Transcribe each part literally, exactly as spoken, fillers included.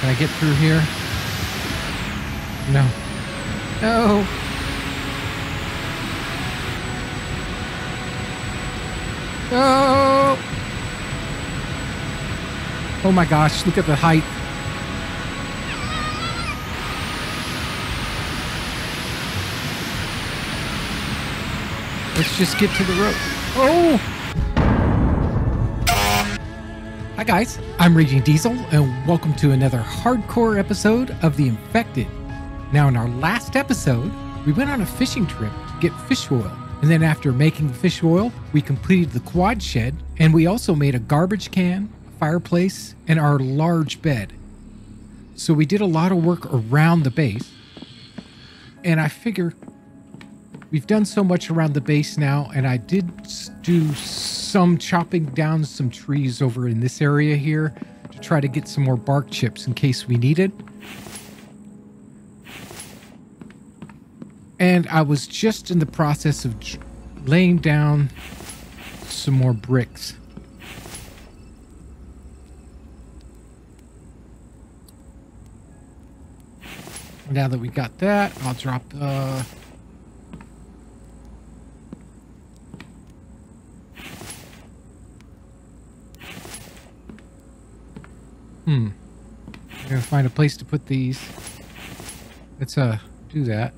Can I get through here? No. No! No! Oh my gosh, look at the height. Let's just get to the road. Oh! Hi guys, I'm Raging Diesel, and welcome to another hardcore episode of The Infected. Now in our last episode, we went on a fishing trip to get fish oil, and then after making the fish oil, we completed the quad shed, and we also made a garbage can, a fireplace, and our large bed. So we did a lot of work around the base, and I figure we've done so much around the base now, and I did do some chopping down some trees over in this area here to try to get some more bark chips in case we needed. And I was just in the process of laying down some more bricks. Now that we got that, I'll drop the... Uh, Hmm. I'm gonna find a place to put these. Let's uh do that.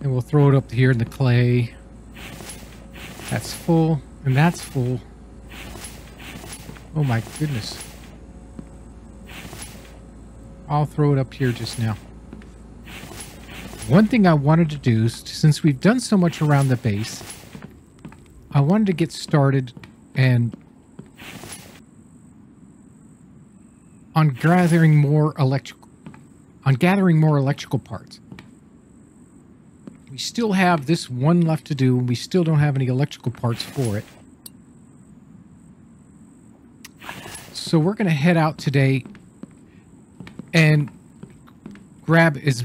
And we'll throw it up here in the clay. That's full, and that's full. Oh my goodness. I'll throw it up here just now. One thing I wanted to do, since we've done so much around the base, I wanted to get started and on gathering more electrical on gathering more electrical parts. We still have this one left to do, and we still don't have any electrical parts for it. So we're going to head out today and grab as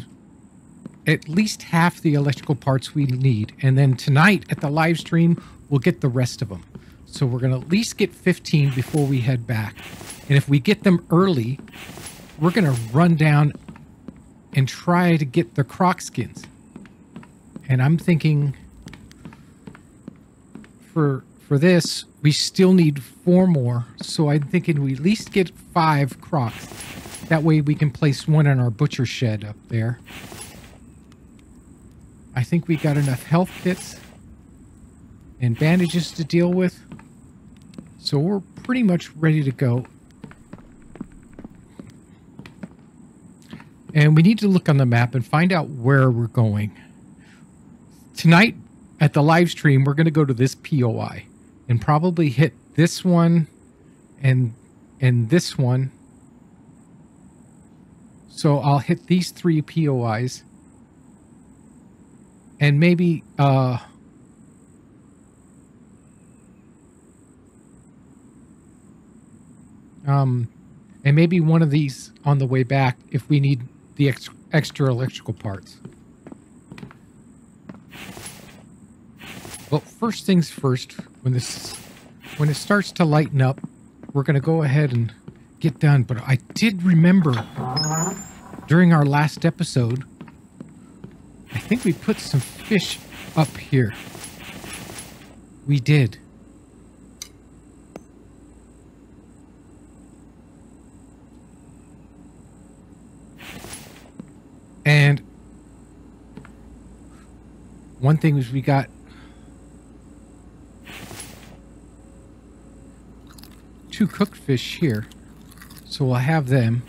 at least half the electrical parts we need, and then tonight at the live stream we'll get the rest of them. So we're going to at least get fifteen before we head back. And if we get them early, we're going to run down and try to get the Croc skins. And I'm thinking for for this, we still need four more. So I'm thinking we at least get five Crocs. That way we can place one in our butcher shed up there. I think we got enough health kits and bandages to deal with. So we're pretty much ready to go. And we need to look on the map and find out where we're going. Tonight at the live stream, we're going to go to this P O I and probably hit this one and, and this one. So I'll hit these three P O Is. And maybe, uh, um, and maybe one of these on the way back if we need the ex extra electrical parts. Well, first things first, when this, when it starts to lighten up, we're going to go ahead and get done. But I did remember during our last episode, I think we put some fish up here. We did. And one thing was we got two cooked fish here. So we'll have them.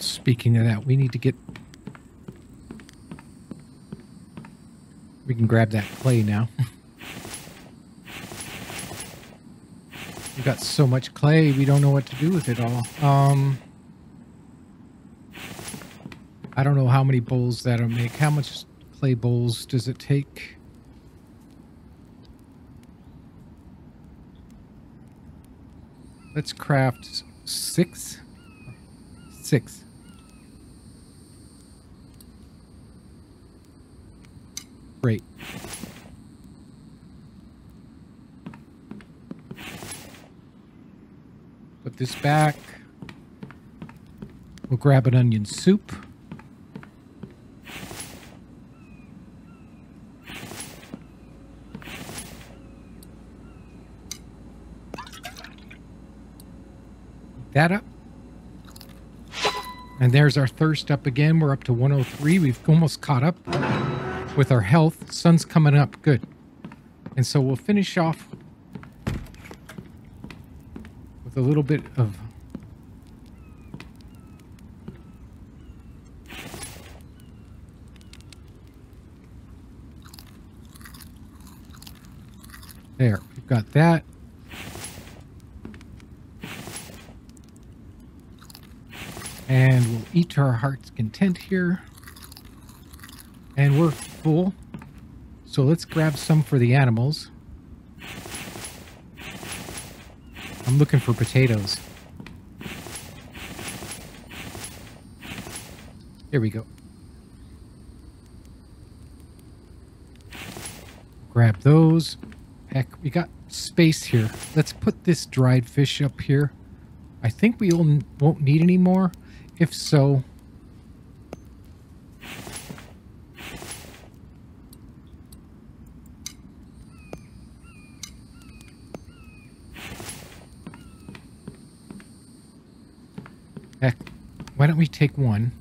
Speaking of that, we need to get... We can grab that clay now. We've got so much clay, we don't know what to do with it all. Um, I don't know how many bowls that'll make. How much clay bowls does it take? Let's craft six. Six. Great. Put this back. We'll grab an onion soup. That up. And there's our thirst up again. We're up to one oh three. We've almost caught up with our health. Sun's coming up. Good. And so we'll finish off with a little bit of there. We've got that. And we'll eat to our heart's content here. And we're full. So let's grab some for the animals. I'm looking for potatoes. Here we go. Grab those. Heck, we got space here. Let's put this dried fish up here. I think we won't need any more. If so, heck, why don't we take one?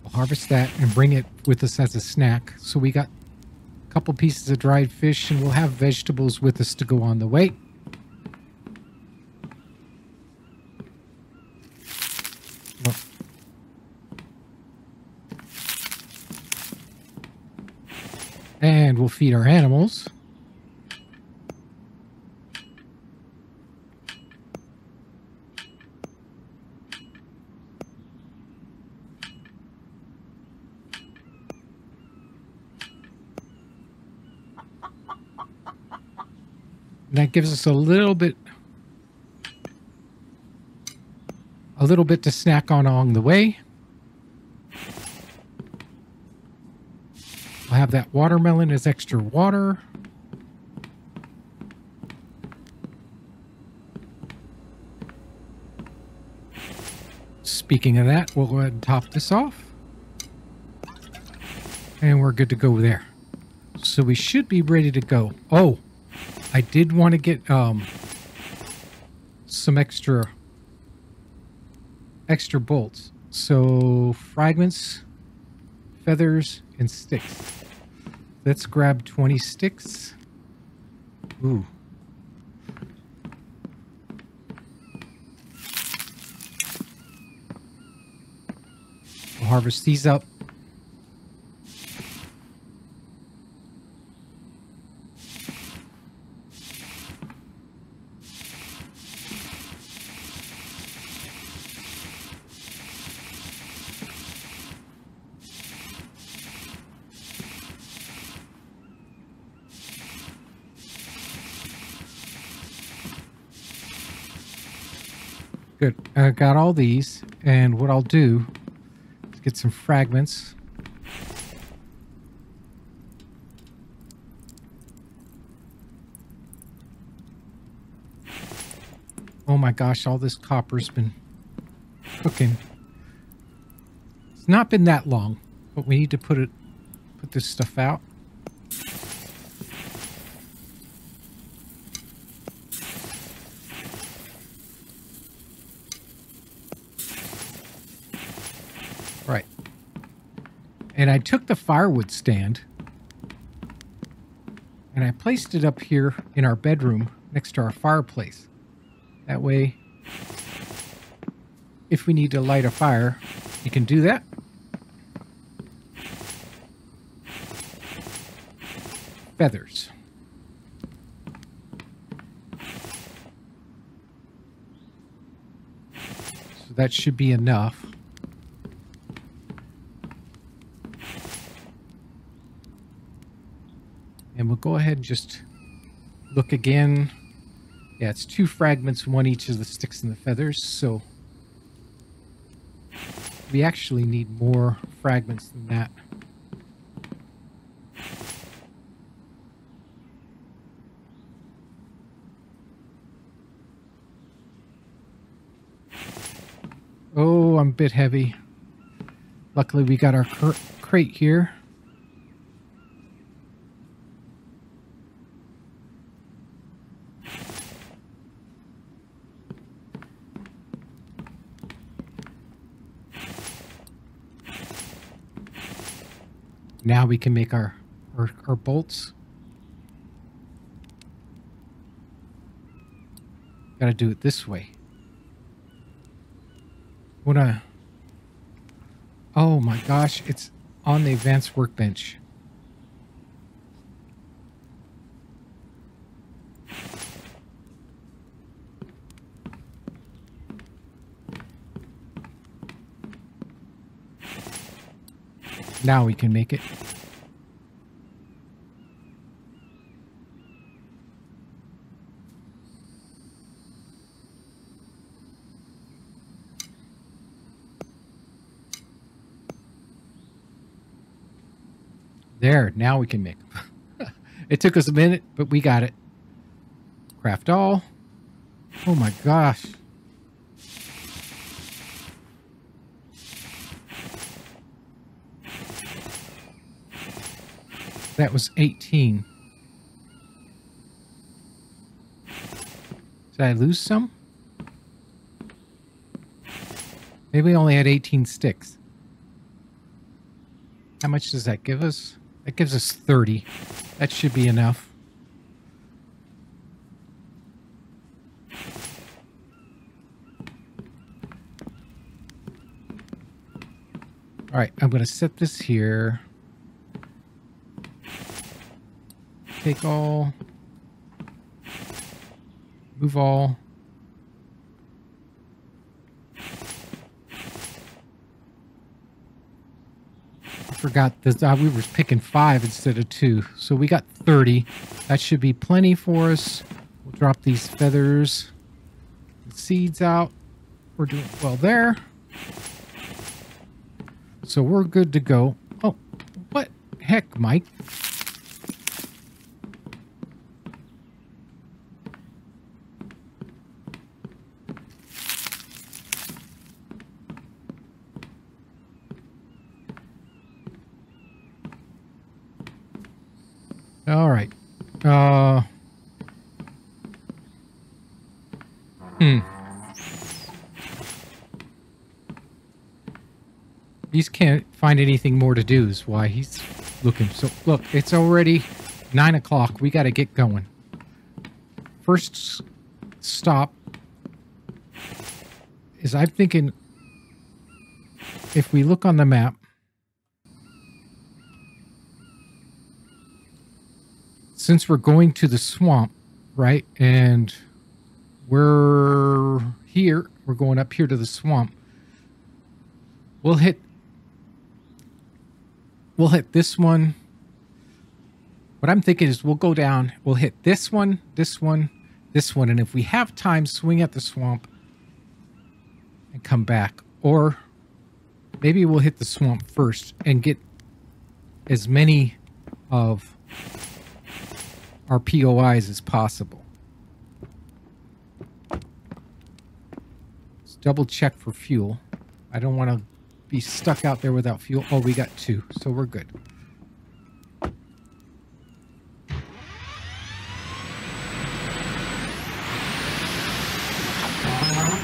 We'll harvest that and bring it with us as a snack. So we got couple pieces of dried fish, and we'll have vegetables with us to go on the way. Well, and we'll feed our animals. That gives us a little bit a little bit to snack on along the way. I'll have that watermelon as extra water. Speaking of that, we'll go ahead and top this off. And we're good to go there. So we should be ready to go. Oh! I did want to get um, some extra extra bolts. So fragments, feathers, and sticks. Let's grab twenty sticks. Ooh. We'll harvest these up. Good. I got all these, and what I'll do is get some fragments. Oh my gosh, all this copper's been cooking. It's not been that long, but we need to put it, put this stuff out. And I took the firewood stand and I placed it up here in our bedroom next to our fireplace. That way, if we need to light a fire, we can do that. Feathers. So that should be enough. And we'll go ahead and just look again. Yeah, it's two fragments, one each of the sticks and the feathers. So we actually need more fragments than that. Oh, I'm a bit heavy. Luckily, we got our cr- crate here. Now we can make our, our, our bolts. Gotta do it this way. What a... Oh my gosh, it's on the advanced workbench. Now we can make it. There, now we can make it. It took us a minute, but we got it. Craft all. Oh my gosh. That was eighteen. Did I lose some? Maybe we only had eighteen sticks. How much does that give us? That gives us thirty. That should be enough. All right, I'm going to set this here. Take all, move all. I forgot this, uh, we were picking five instead of two. So we got thirty. That should be plenty for us. We'll drop these feathers and seeds out. We're doing well there. So we're good to go. Oh, what heck, Mike? All right. Uh, hmm. He's can't find anything more to do is why he's looking. So look, it's already nine o'clock. We got to get going. First stop is I'm thinking if we look on the map, since we're going to the swamp, right? And we're here, we're going up here to the swamp. We'll hit, we'll hit this one. What I'm thinking is we'll go down, we'll hit this one, this one, this one. And if we have time, swing at the swamp and come back. Or maybe we'll hit the swamp first and get as many of our P O Is as possible. Let's double check for fuel. I don't want to be stuck out there without fuel. Oh, we got two, so we're good.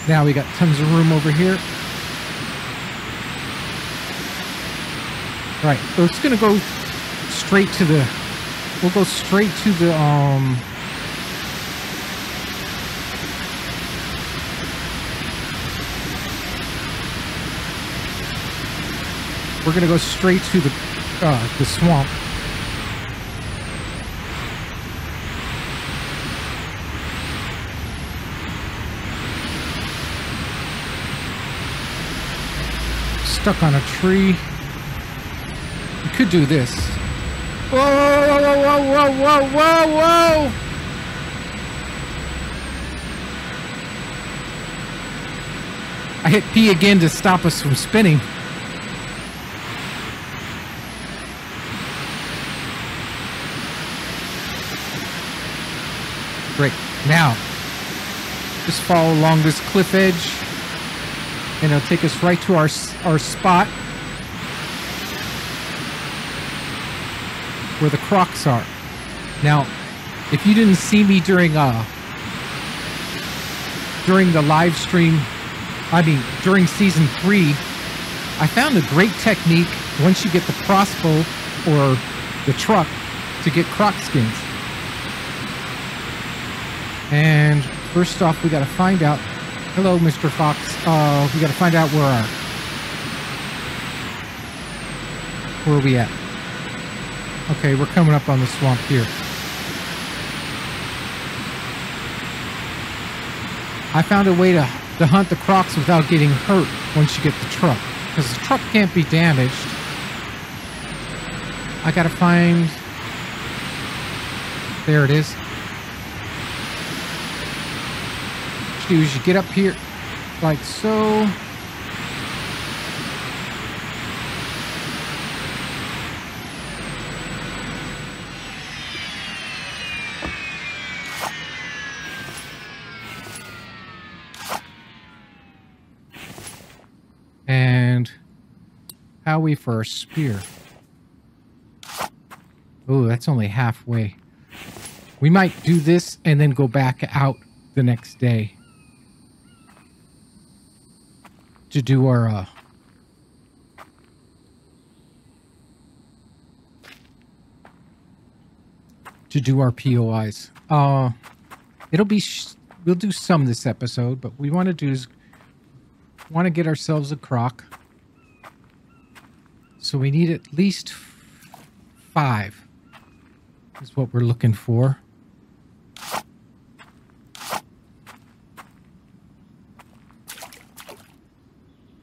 Now we got tons of room over here. All right, so it's gonna go straight to the We'll go straight to the, um... We're gonna go straight to the, uh, the swamp. Stuck on a tree. We could do this. Whoa, whoa, whoa, whoa, whoa, whoa, whoa, whoa! I hit P again to stop us from spinning. break. Now, just follow along this cliff edge, and it'll take us right to our our spot where the Crocs are. Now, if you didn't see me during uh during the live stream, I mean during season three, I found a great technique once you get the crossbow or the truck to get Croc skins. And first off, we got to find out. Hello, Mister Fox. Uh, we got to find out where our where are we at? Okay, we're coming up on the swamp here. I found a way to to hunt the Crocs without getting hurt once you get the truck, because the truck can't be damaged. I gotta find. There it is. What you do is you get up here, like so. And howie for our spear. Oh, that's only halfway. We might do this and then go back out the next day to do our uh, to do our P O Is. Uh, it'll be sh we'll do some this episode, but we want to do is want to get ourselves a Croc. So we need at least five. Is what we're looking for.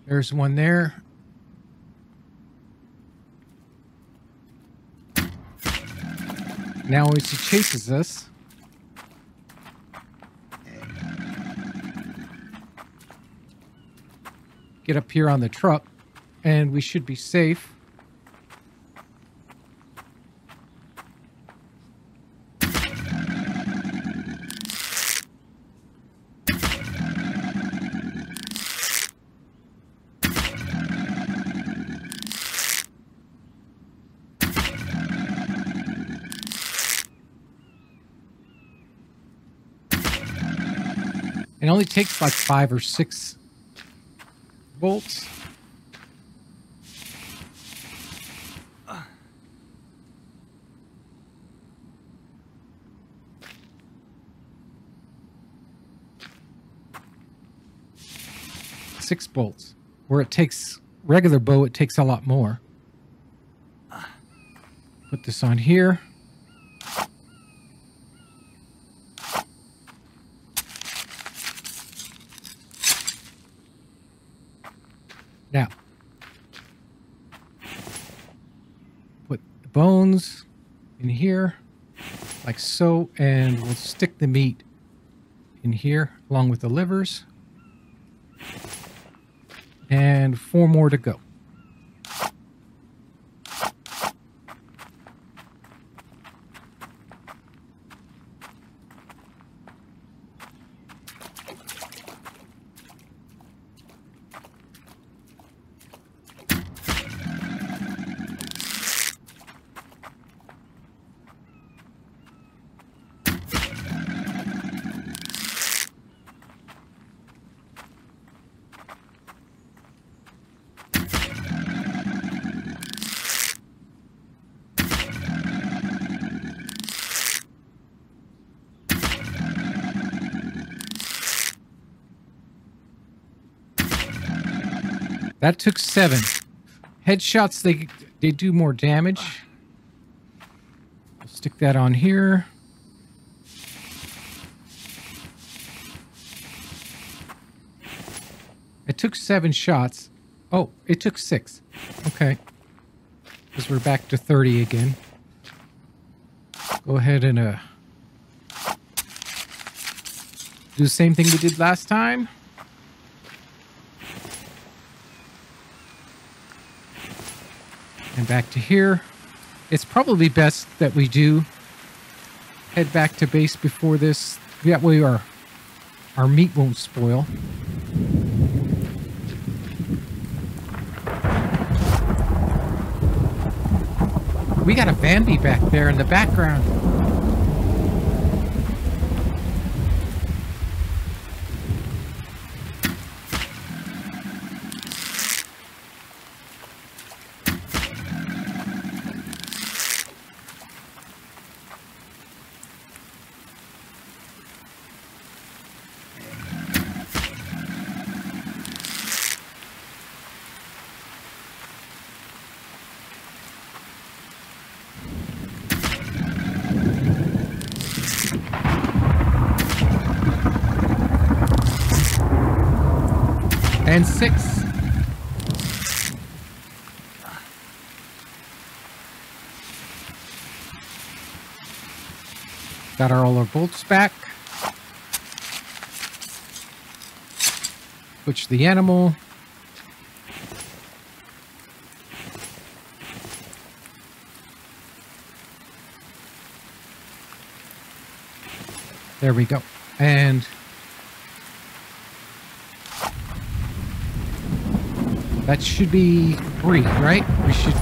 There's one there. Now as he chases us, get up here on the truck, and we should be safe. It only takes like five or six bolts. Six bolts. Where it takes regular bow, it takes a lot more. Put this on here. Now, put the bones in here, like so, and we'll stick the meat in here, along with the livers. And four more to go. That took seven. Headshots, they they do more damage. We'll stick that on here. It took seven shots. Oh, it took six. Okay. Because we're back to thirty again. Go ahead and uh, do the same thing we did last time. And back to here. It's probably best that we do head back to base before this That way our, our meat won't spoil. We got a Bambi back there in the background. And six. Got our all our bolts back. Switch the animal. There we go. And that should be three, right? We should,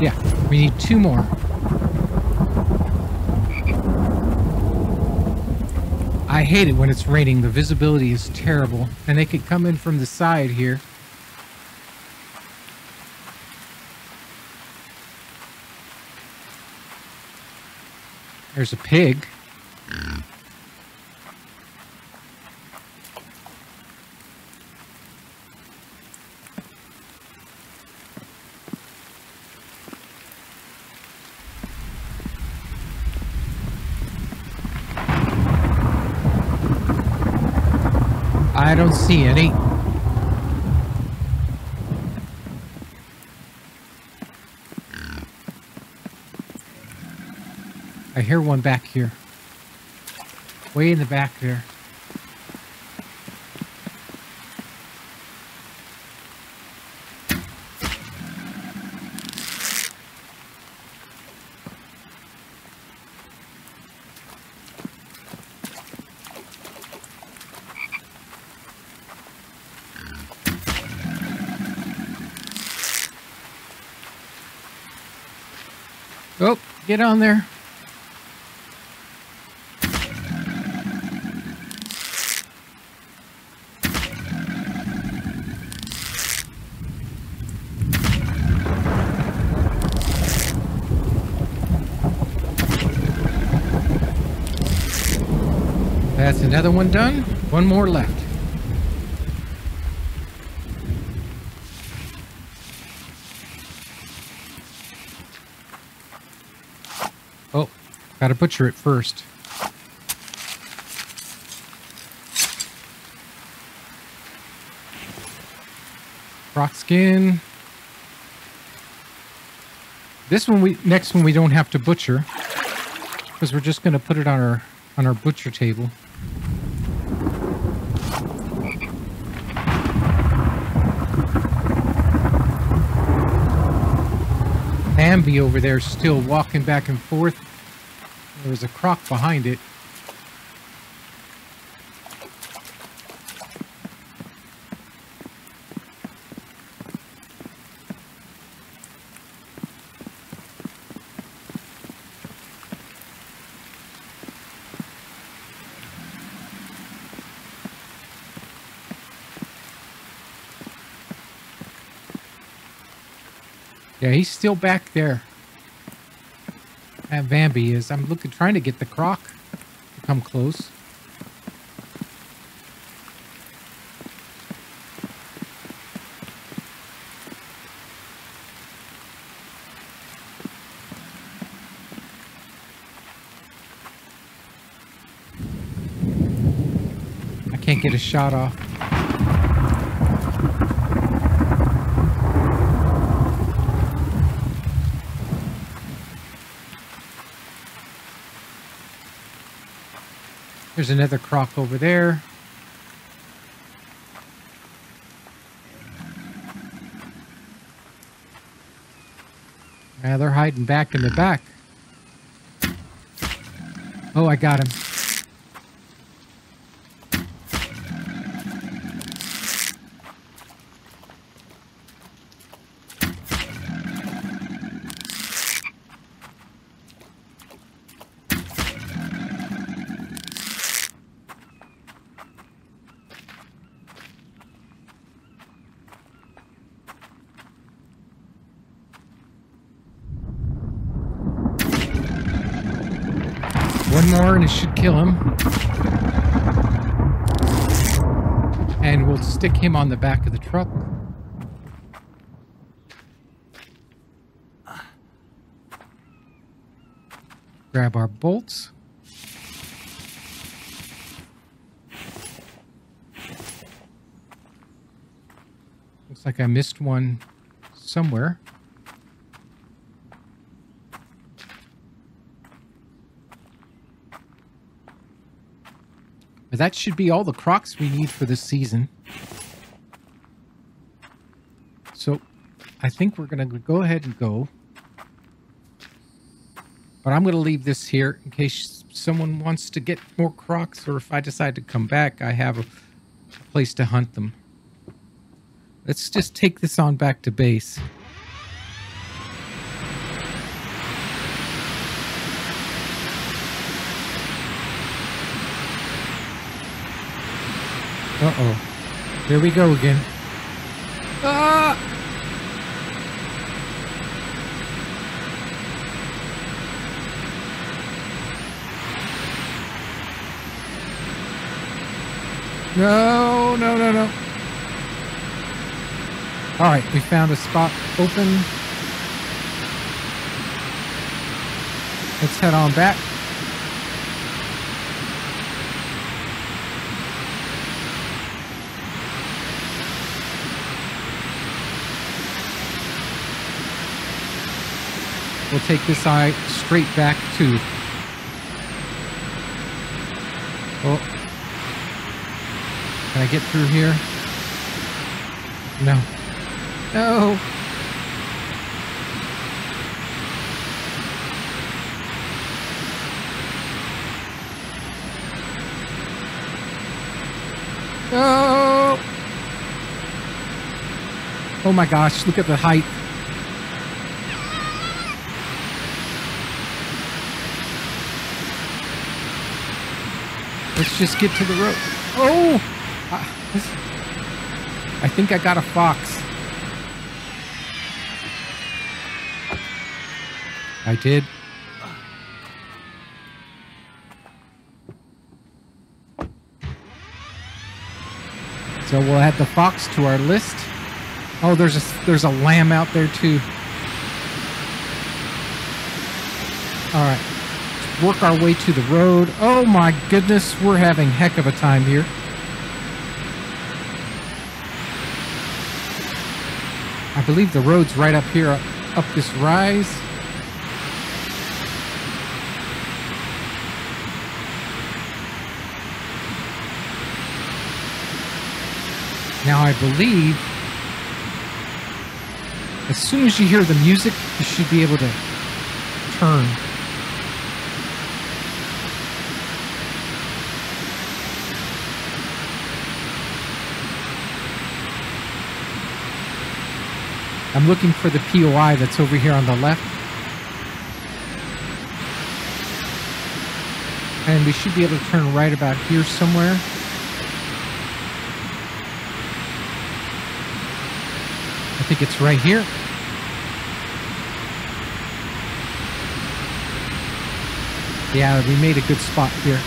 yeah, we need two more. I hate it when it's raining. The visibility is terrible. And they could come in from the side here. There's a pig. I don't see any. I hear one back here. Way in the back there. Oh, get on there. That's another one done. One more left. Gotta butcher it first. Croc skin. This one we next one we don't have to butcher because we're just gonna put it on our on our butcher table. Bambi over there still walking back and forth. There was a croc behind it. Yeah, he's still back there. That Bambi is. I'm looking, trying to get the croc to come close. I can't get a shot off. There's another croc over there. Yeah, they're hiding back in the back. Oh, I got him. one more and it should kill him. And we'll stick him on the back of the truck. Grab our bolts. Looks like I missed one somewhere. But that should be all the Crocs we need for this season. So I think we're going to go ahead and go. But I'm going to leave this here in case someone wants to get more Crocs, or if I decide to come back, I have a place to hunt them. Let's just take this on back to base. Uh-oh. There we go again. Ah! No, no, no, no. All right, we found a spot open. Let's head on back. We'll take this eye straight back to... Oh. Can I get through here? No. No! No! Oh my gosh, look at the height. Let's just get to the road. Oh! I think I got a fox. I did. So we'll add the fox to our list. Oh, there's a there's a lamb out there too. All right, let's work our way to the road. Oh my goodness, we're having a heck of a time here. I believe the road's right up here, up, up this rise. Now I believe, as soon as you hear the music, you should be able to turn. I'm looking for the P O I that's over here on the left. And we should be able to turn right about here somewhere. I think it's right here. Yeah, we made a good spot here.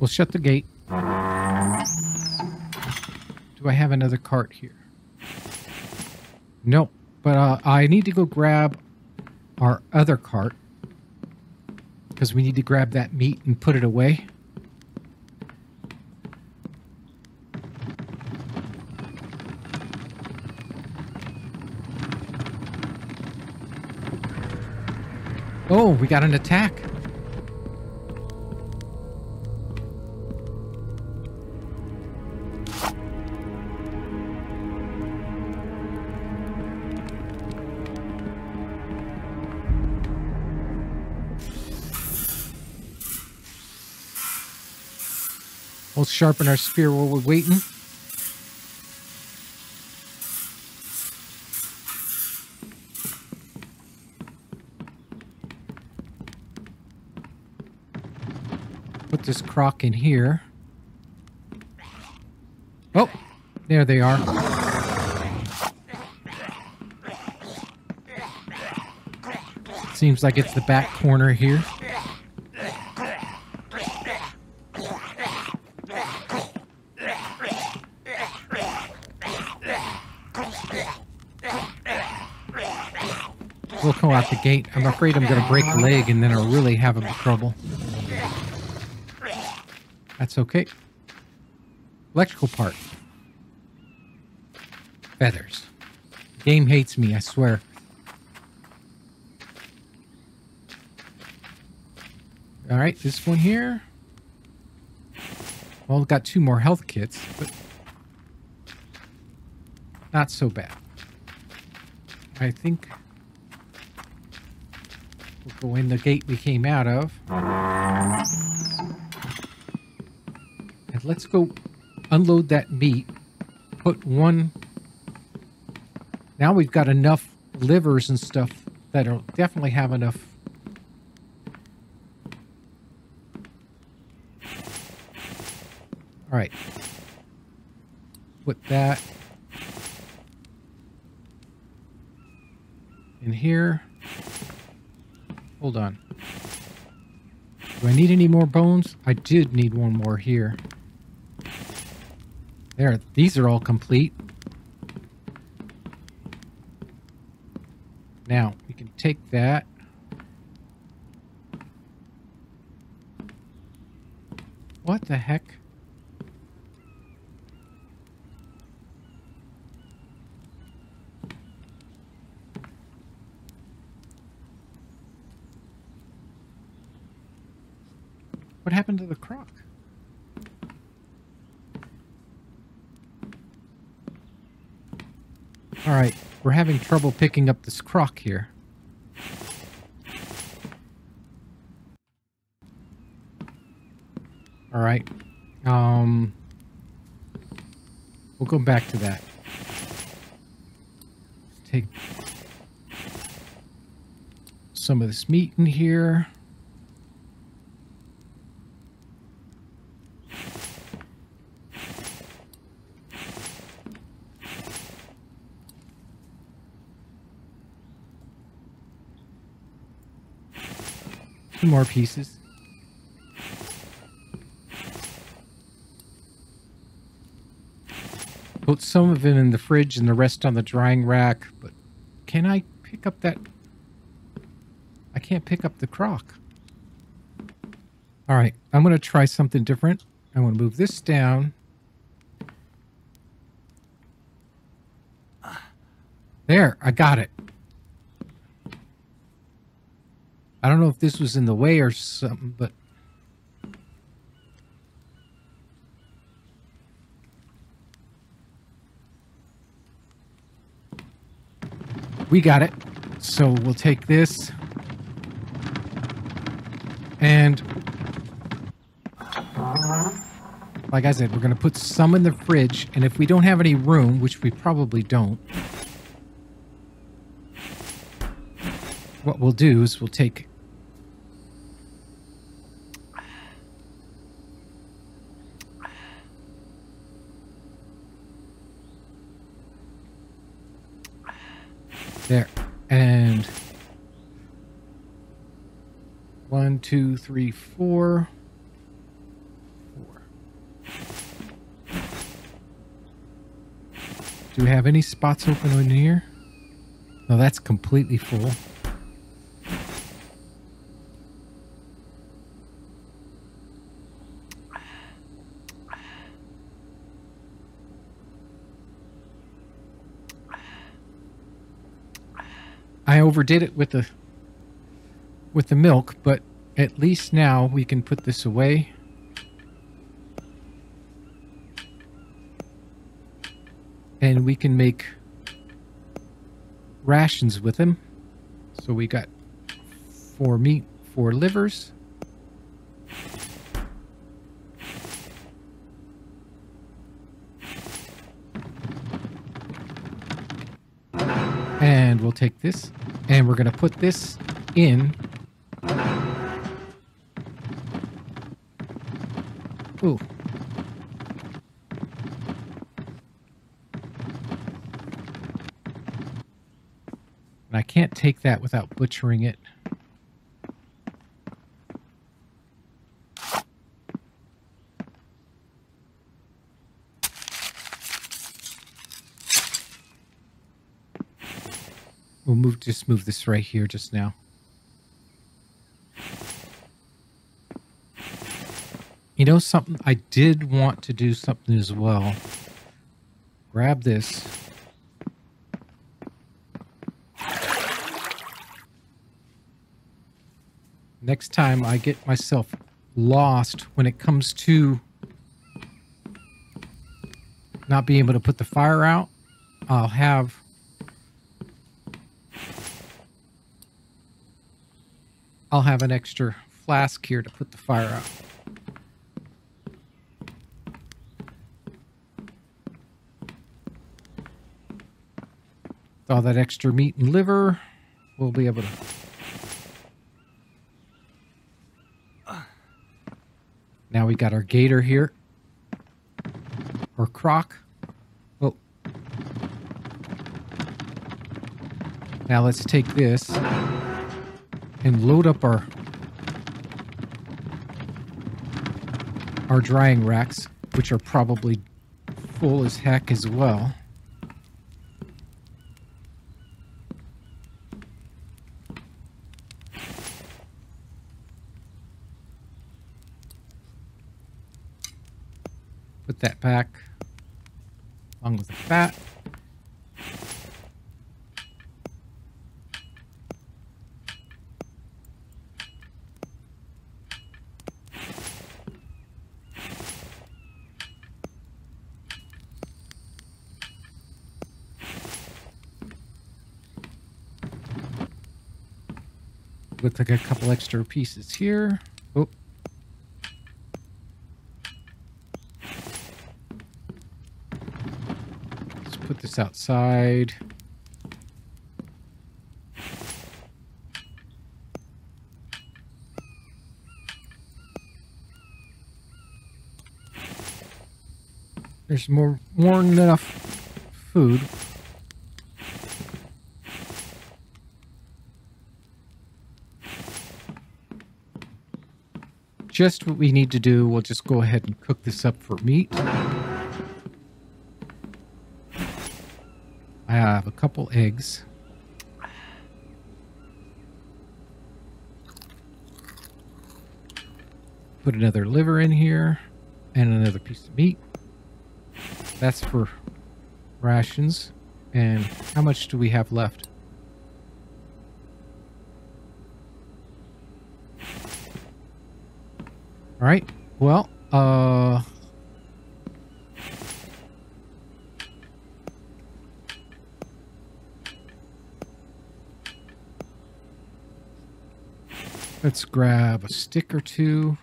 We'll shut the gate. Do I have another cart here? No, but uh, I need to go grab our other cart because we need to grab that meat and put it away. Oh, we got an attack. We'll sharpen our spear while we're waiting. put this croc in here. Oh, there they are. Seems like it's the back corner here. We'll go out the gate. I'm afraid I'm going to break a leg and then I'll really have a bit of trouble. That's okay. Electrical part. Feathers. Game hates me, I swear. Alright, this one here. Well, we've got two more health kits, but not so bad. I think we'll go in the gate we came out of. And let's go unload that meat. Put one... Now we've got enough livers and stuff that'll definitely have enough... Alright. Put that... in here. Hold on. Do I need any more bones? I did need one more here. There, these are all complete. Now, we can take that. What the heck? What happened to the croc? Alright, we're having trouble picking up this croc here. Alright. Um, we'll go back to that. Take some of this meat in here. Two more pieces. Put some of it in the fridge and the rest on the drying rack, but can I pick up that? I can't pick up the croc. Alright, I'm going to try something different. I'm going to move this down. There, I got it. I don't know if this was in the way or something, but... we got it. So we'll take this. And... like I said, we're going to put some in the fridge. And if we don't have any room, which we probably don't... what we'll do is we'll take... there. And one, two, three, four. Four. Do we have any spots open in here? No, that's completely full. I overdid it with the with the milk, but at least now we can put this away. And we can make rations with them. So we got four meat, four livers. And we'll take this, and we're going to put this in Ooh. And I can't take that without butchering it. We'll move, just move this right here just now. You know something? I did want to do something as well. Grab this. Next time I get myself lost when it comes to not being able to put the fire out, I'll have I'll have an extra flask here to put the fire out. With all that extra meat and liver, we'll be able to... Now we got our gator here. Or croc. Oh. Now let's take this and load up our our drying racks, which are probably full as heck as well. Put that back along with the fat. Looks like a couple extra pieces here. Oh. Let's put this outside. There's more, more than enough food. Just what we need to do. We'll just go ahead and cook this up for meat. I have a couple eggs. Put another liver in here and another piece of meat. That's for rations. And how much do we have left? All right, well, uh, let's grab a stick or two.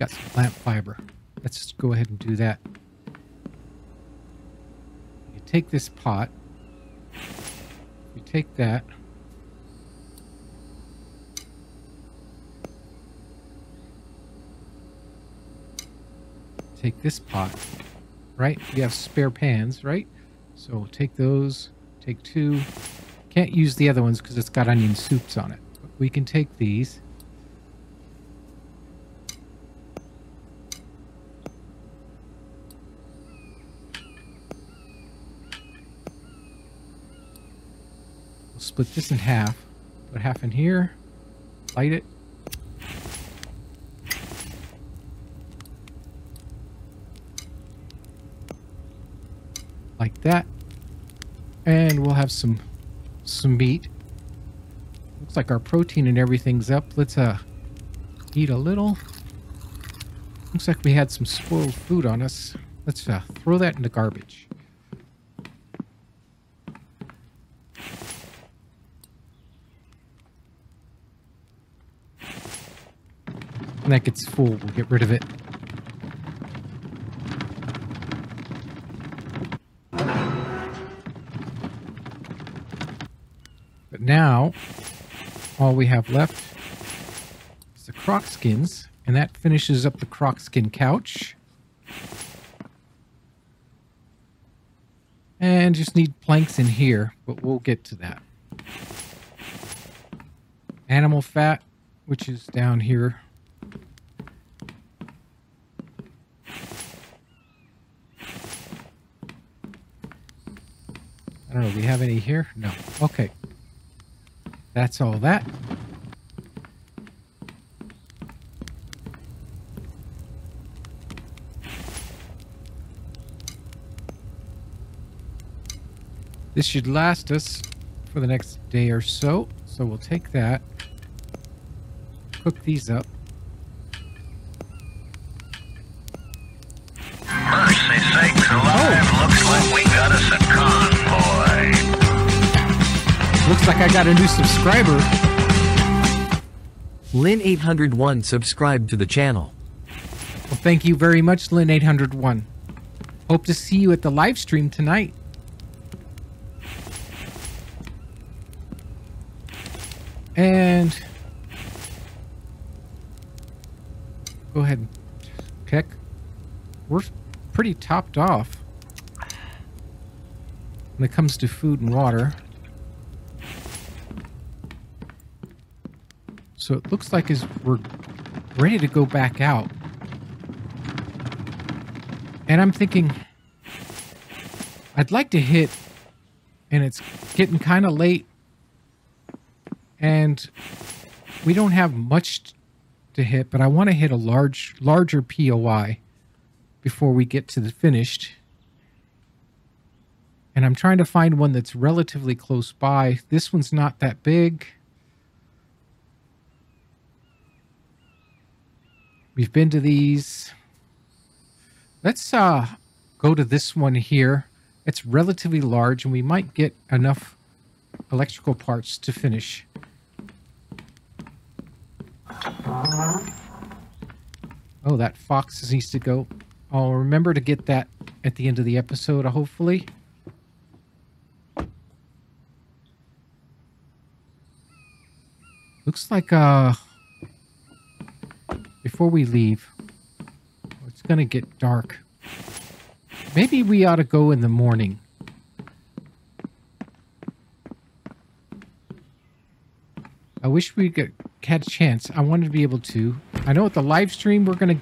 Got some plant fiber. Let's just go ahead and do that. You take this pot, you take that. Take this pot, right? You have spare pans, right? So take those, take two. Can't use the other ones because it's got onion soups on it. But we can take these. We'll split this in half. Put half in here, light it. Like that, and we'll have some some meat. Looks like our protein and everything's up. Let's uh eat a little. Looks like we had some spoiled food on us. Let's uh throw that in the garbage. When that gets full, we'll get rid of it. Now, all we have left is the Croc skins, and that finishes up the Croc skin couch. And just need planks in here, but we'll get to that. Animal fat, which is down here. I don't know, do we have any here? No. Okay. That's all that. This should last us for the next day or so. So we'll take that. Cook these up. Mercy sakes alive, oh. Looks like we got us a con. Looks like I got a new subscriber. Lin eight oh one subscribed to the channel. Well, thank you very much, Lin eight oh one. Hope to see you at the live stream tonight. And go ahead and pick. We're pretty topped off when it comes to food and water. So it looks like as we're ready to go back out. And I'm thinking, I'd like to hit, and it's getting kind of late, and we don't have much to hit, but I want to hit a large, larger P O I before we get to the finished. And I'm trying to find one that's relatively close by. This one's not that big. We've been to these. Let's uh, go to this one here. It's relatively large, and we might get enough electrical parts to finish. Oh, that fox needs to go. I'll remember to get that at the end of the episode, hopefully. Looks like... Uh, Before we leave, it's going to get dark. Maybe we ought to go in the morning. I wish we could had a chance. I wanted to be able to. I know at the live stream we're going to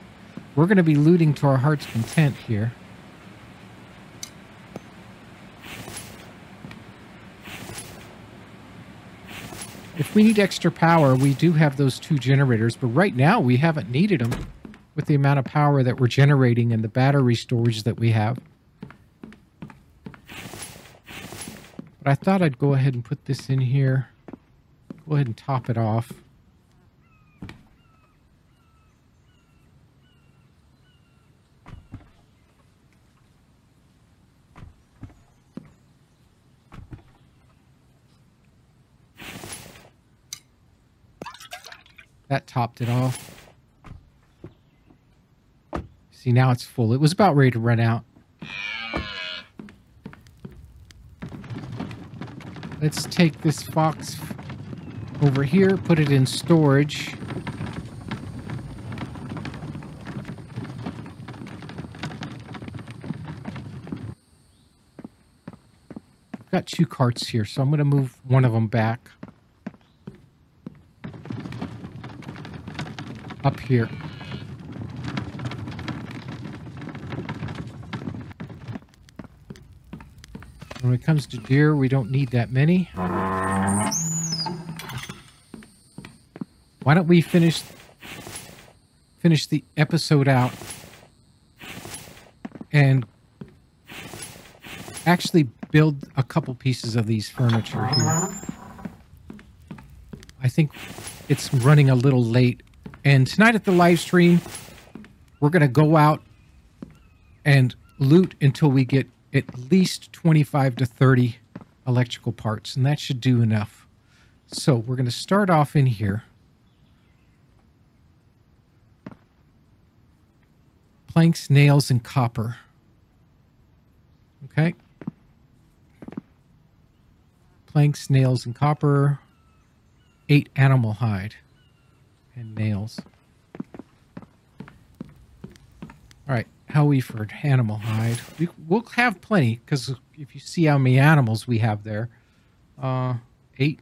we're going to be looting to our heart's content here. If we need extra power, we do have those two generators, but right now we haven't needed them with the amount of power that we're generating and the battery storage that we have. But I thought I'd go ahead and put this in here. Go ahead and top it off. That topped it off. See, now it's full. It was about ready to run out. Let's take this fox over here, put it in storage. I've got two carts here, so I'm going to move one of them back. Up here. When it comes to deer, we don't need that many. Why don't we finish finish the episode out and actually build a couple pieces of these furniture here. I think it's running a little late. And tonight at the live stream, we're going to go out and loot until we get at least twenty-five to thirty electrical parts. And that should do enough. So we're going to start off in here. Planks, nails, and copper. Okay. Planks, nails, and copper. eight animal hide and nails. All right, how we for animal hide? We, we'll have plenty, because if you see how many animals we have there, uh, eight.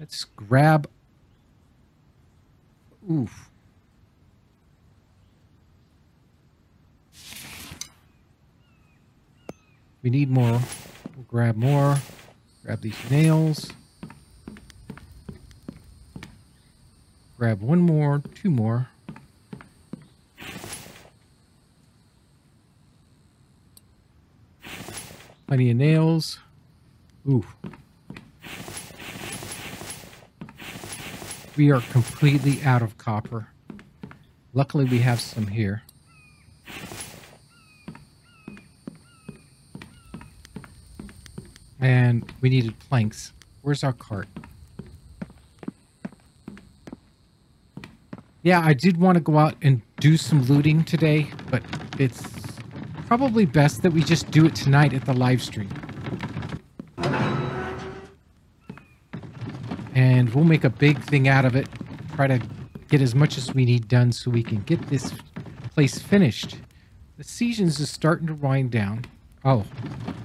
Let's grab. Oof. We need more. We'll grab more. Grab these nails. Grab one more, two more. Plenty of nails. Ooh. We are completely out of copper. Luckily, we have some here. And we needed planks. Where's our cart? Yeah, I did want to go out and do some looting today, but it's probably best that we just do it tonight at the live stream. And we'll make a big thing out of it. Try to get as much as we need done so we can get this place finished. The season is starting to wind down. Oh,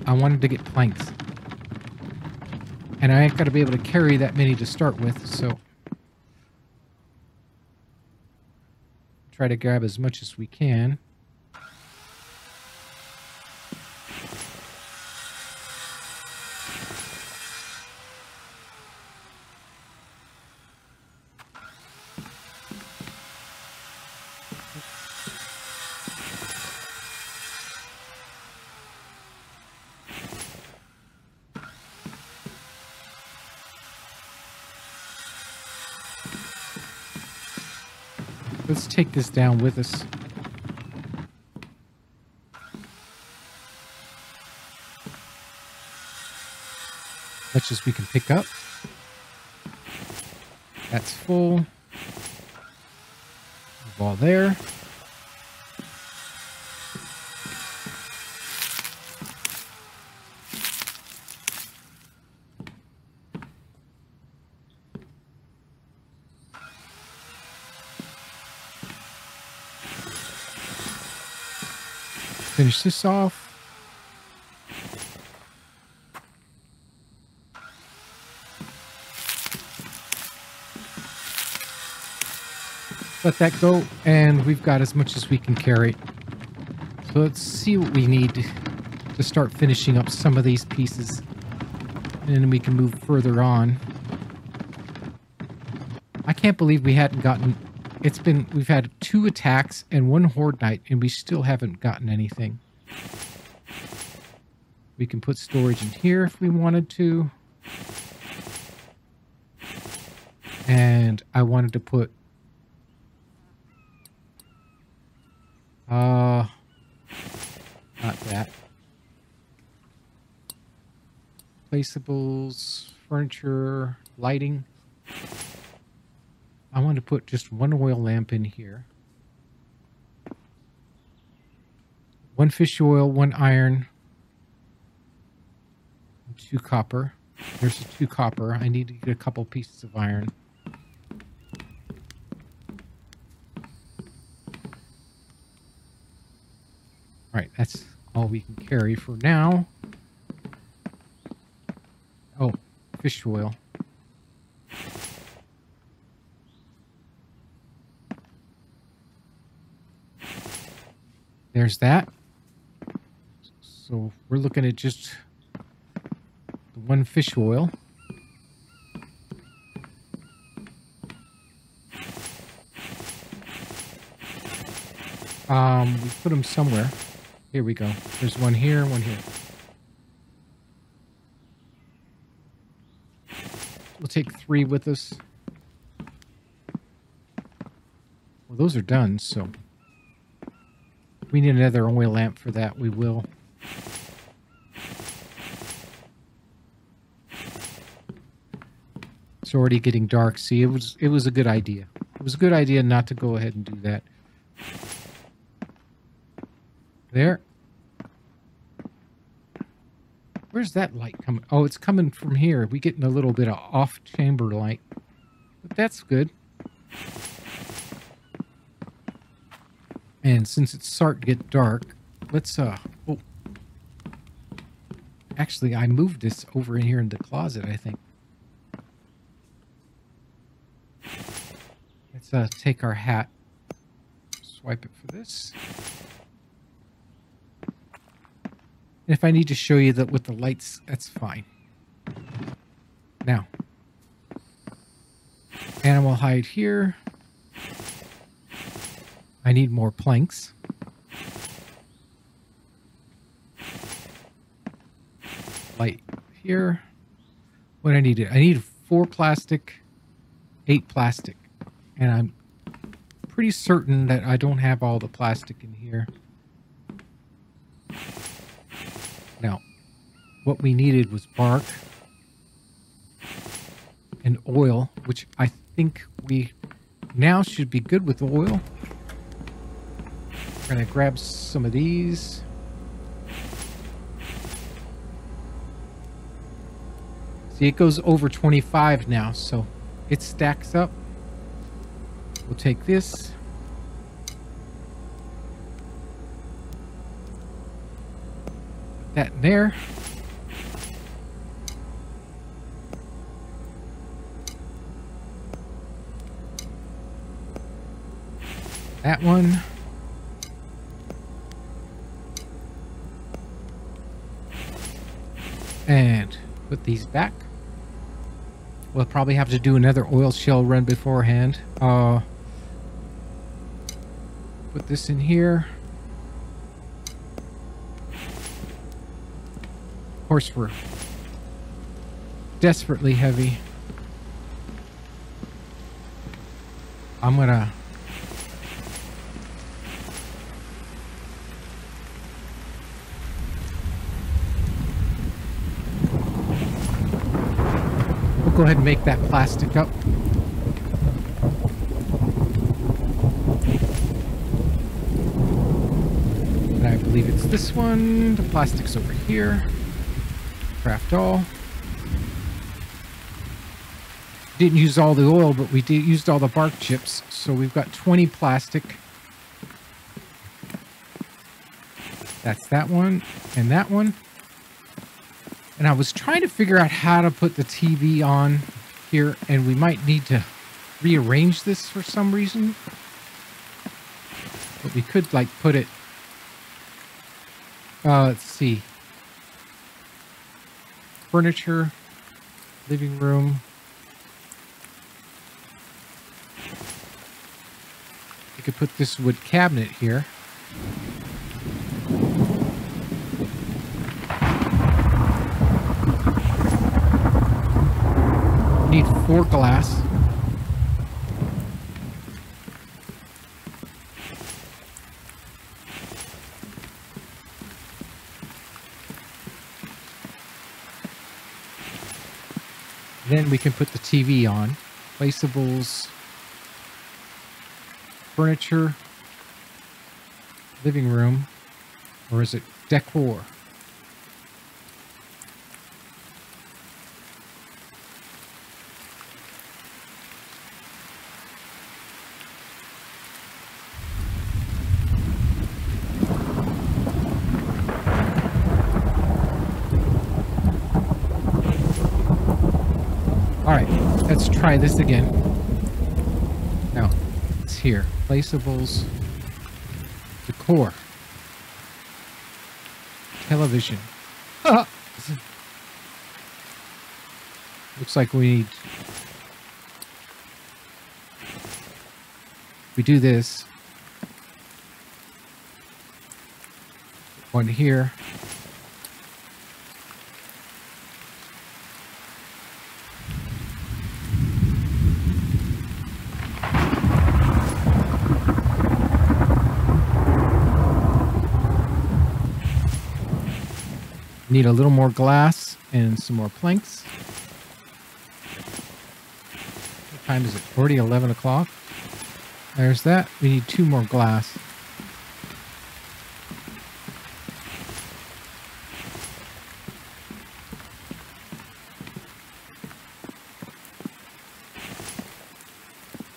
I wanted to get planks. And I ain't got to be able to carry that many to start with, so... Try to grab as much as we can. Let's take this down with us. As much as we can pick up. That's full. Move all there. Finish this off. Let that go, and we've got as much as we can carry. So let's see what we need to start finishing up some of these pieces, and then we can move further on. I can't believe we hadn't gotten... It's been, we've had two attacks and one horde night, and we still haven't gotten anything. We can put storage in here if we wanted to. And I wanted to put... Uh, not that. Placeables, furniture, lighting. I want to put just one oil lamp in here. One fish oil, one iron, and two copper. There's the two copper. I need to get a couple pieces of iron. All right, that's all we can carry for now. Oh, fish oil. There's that. So we're looking at just the one fish oil. Um, we put them somewhere. Here we go. There's one here, one here. We'll take three with us. Well, those are done, so... We need another oil lamp for that. We will. It's already getting dark. See, it was it was a good idea. It was a good idea not to go ahead and do that. There. Where's that light coming? Oh, it's coming from here. We're getting a little bit of off-chamber light. But that's good. And since it's starting to get dark, let's, uh, oh. Actually, I moved this over in here in the closet, I think. Let's, uh, take our hat. Swipe it for this. And if I need to show you that with the lights, that's fine. Now. Animal hide here. I need more planks. Light here. What do I need? I need four plastic, eight plastic. And I'm pretty certain that I don't have all the plastic in here. Now, what we needed was bark and oil, which I think we now should be good with oil. We're gonna grab some of these. See, it goes over twenty-five now, so it stacks up. We'll take this. Put that in there. That one. And put these back. We'll probably have to do another oil shell run beforehand. Uh, put this in here. Of course, we're desperately heavy. I'm gonna... Go ahead and make that plastic up. And I believe it's this one. The plastic's over here. Craft all. Didn't use all the oil, but we did used all the bark chips. So we've got twenty plastic. That's that one and that one. And I was trying to figure out how to put the T V on here, and we might need to rearrange this for some reason. But we could, like, put it... Uh, let's see. Furniture. Living room. We could put this wood cabinet here. Need four glass. Then we can put the T V on. Placeables, furniture, living room, or is it decor? Try this again. No, it's here. Placeables, decor, television. Looks like we need. We do this one here. Need a little more glass and some more planks. What time is it? Already eleven o'clock. There's that. We need two more glass.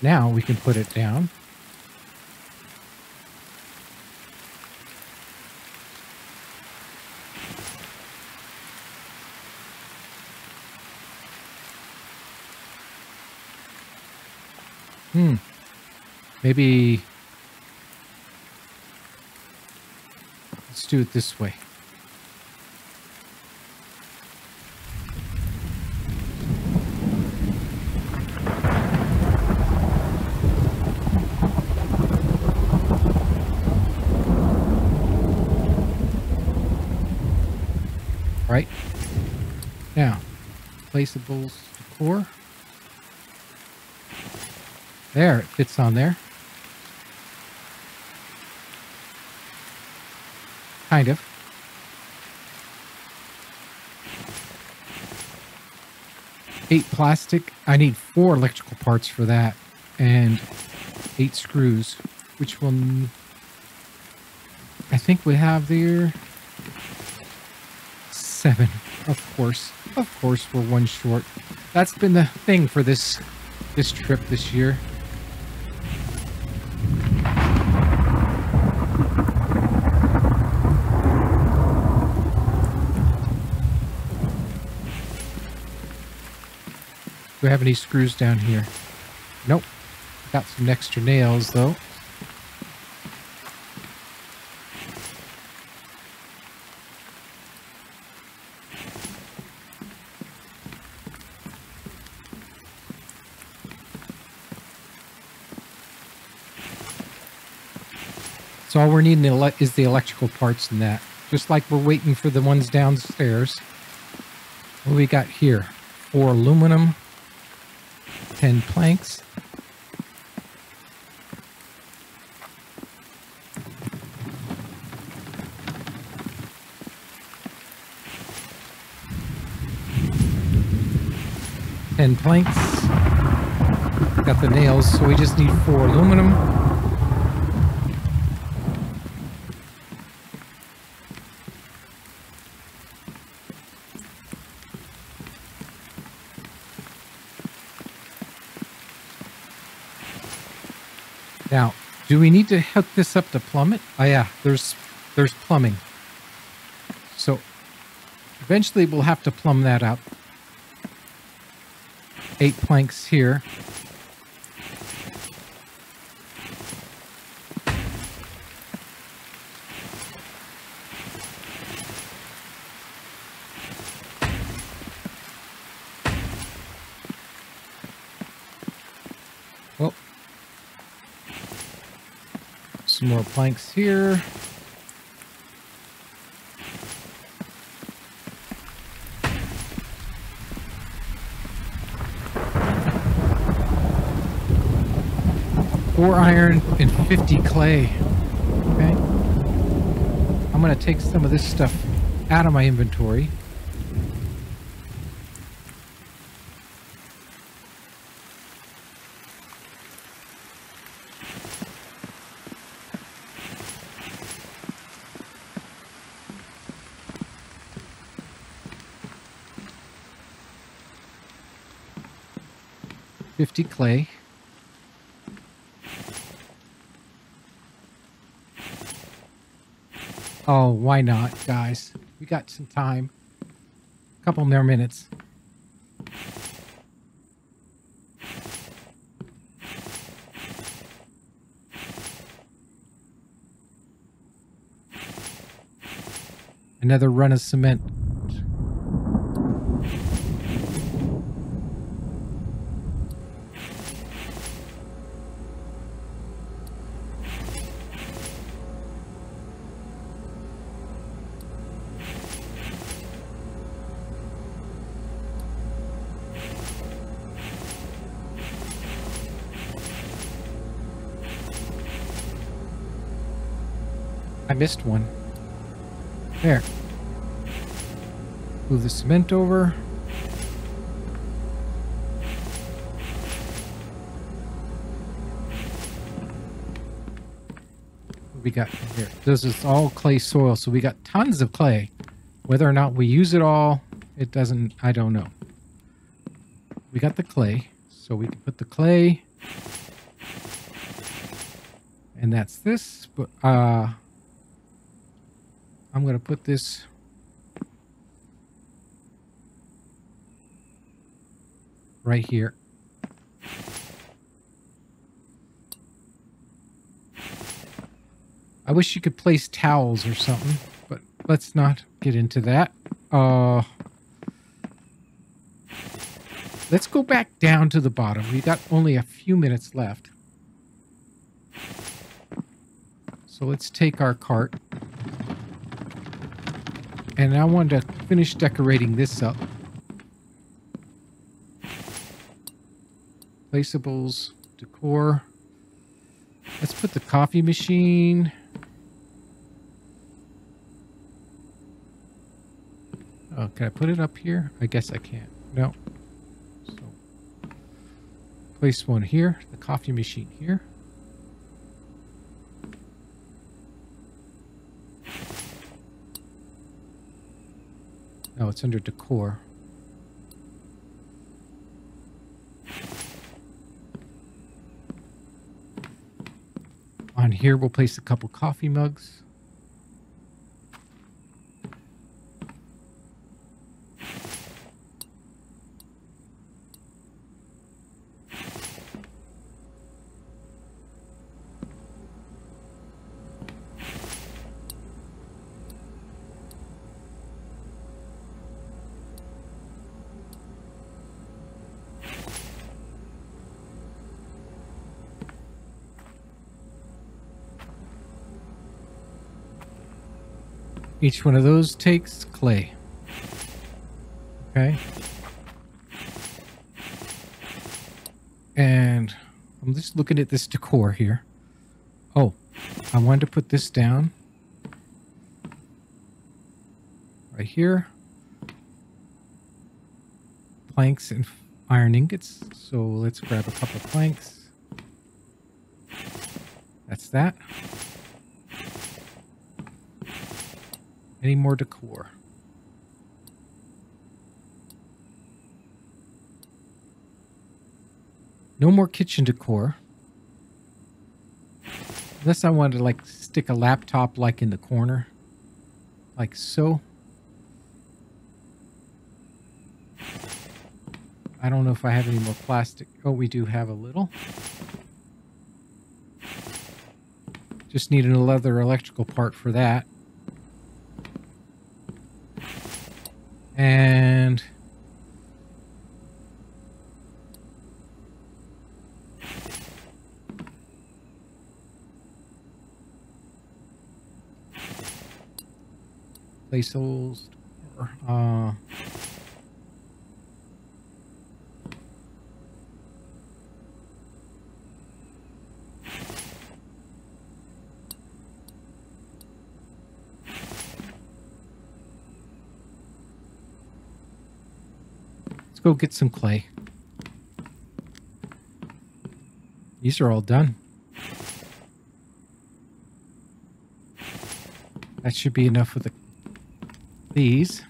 Now we can put it down. Hmm. Maybe let's do it this way. Right. Now, placeables to core. There, it fits on there. Kind of. Eight plastic. I need four electrical parts for that. And eight screws, which will... I think we have there... Seven. Of course. Of course, we're one short. That's been the thing for this this trip this year. Do we have any screws down here? Nope. Got some extra nails, though. So all we're needing is the electrical parts in that. Just like we're waiting for the ones downstairs. What do we got here? Four aluminum. ten planks. ten planks. Got the nails, so we just need four aluminum. Now, do we need to hook this up to plummet? Oh yeah, there's there's plumbing. So eventually we'll have to plumb that up. Eight planks here. More planks here. Four iron and fifty clay. Okay. I'm going to take some of this stuff out of my inventory. fifty clay. Oh, why not, guys? We got some time. A couple more minutes. Another run of cement. I missed one. There. Move the cement over. What we got here? This is all clay soil, so we got tons of clay. Whether or not we use it all, it doesn't, I don't know. We got the clay, so we can put the clay and that's this. But uh, I'm gonna put this right here. I wish you could place towels or something, but let's not get into that. Uh, let's go back down to the bottom. We got only a few minutes left. So let's take our cart. And I wanted to finish decorating this up. Placeables, decor. Let's put the coffee machine. Oh, can I put it up here? I guess I can't. No. So place one here, the coffee machine here. No, it's under decor. On here, we'll place a couple coffee mugs. Each one of those takes clay. Okay. And I'm just looking at this decor here. Oh, I wanted to put this down. Right here. Planks and iron ingots. So let's grab a couple of planks. That's that. Any more decor? No more kitchen decor. Unless I wanted to like stick a laptop like in the corner. Like so. I don't know if I have any more plastic. Oh, we do have a little. Just need another electrical part for that. And placeholders. Uh, Go get some clay. These are all done. That should be enough with the, these.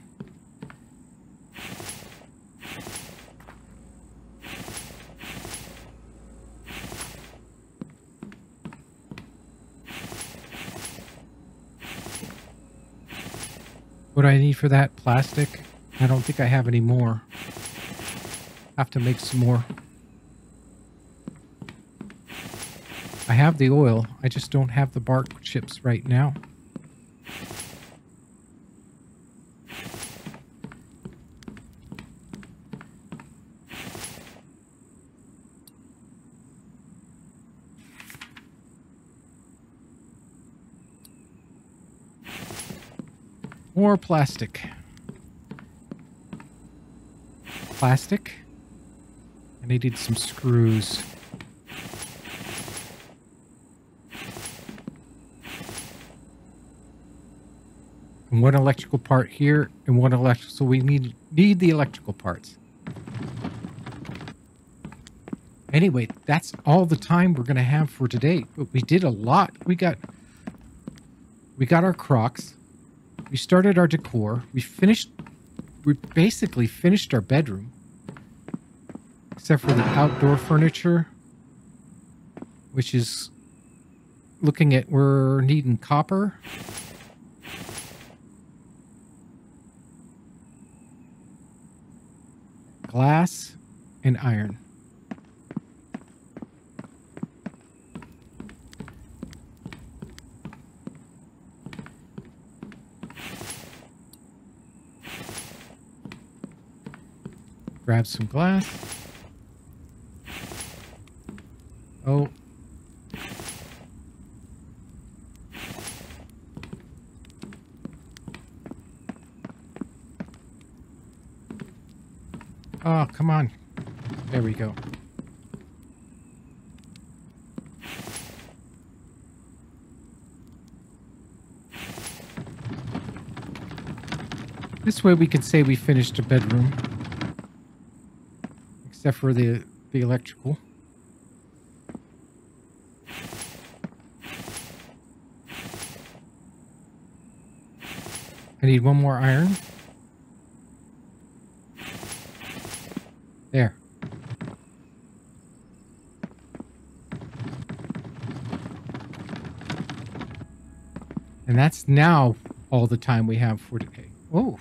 What do I need for that? Plastic? I don't think I have any more. Have to make some more. I have the oil. I just don't have the bark chips right now. More plastic. Plastic. I needed some screws. And one electrical part here and one electric. So we need, need the electrical parts. Anyway, that's all the time we're going to have for today. But we did a lot. We got, we got our Crocs. We started our decor. We finished. We basically finished our bedroom. Except for the outdoor furniture, which is looking at, we're needing copper. Glass and iron. Grab some glass. Oh. Oh, come on. There we go. This way we can say we finished a bedroom. Except for the, the electrical. I need one more iron. There. And that's now all the time we have for today. Oh.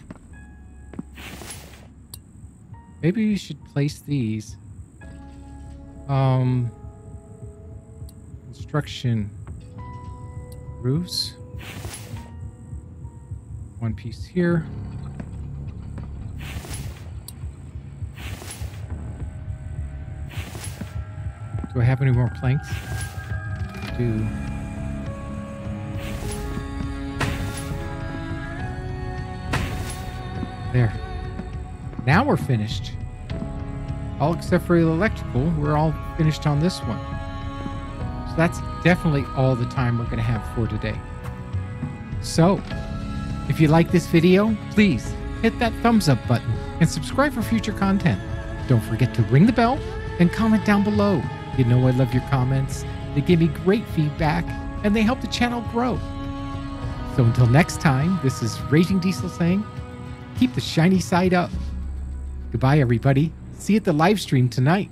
Maybe we should place these. Um, construction roofs. One piece here. Do I have any more planks? I do. There. Now we're finished. All except for the electrical, we're all finished on this one. So that's definitely all the time we're going to have for today. So, if you like this video, please hit that thumbs up button and subscribe for future content. Don't forget to ring the bell and comment down below. You know I love your comments. They give me great feedback and they help the channel grow. So until next time, this is Raging Diesel saying, keep the shiny side up. Goodbye, everybody. See you at the live stream tonight.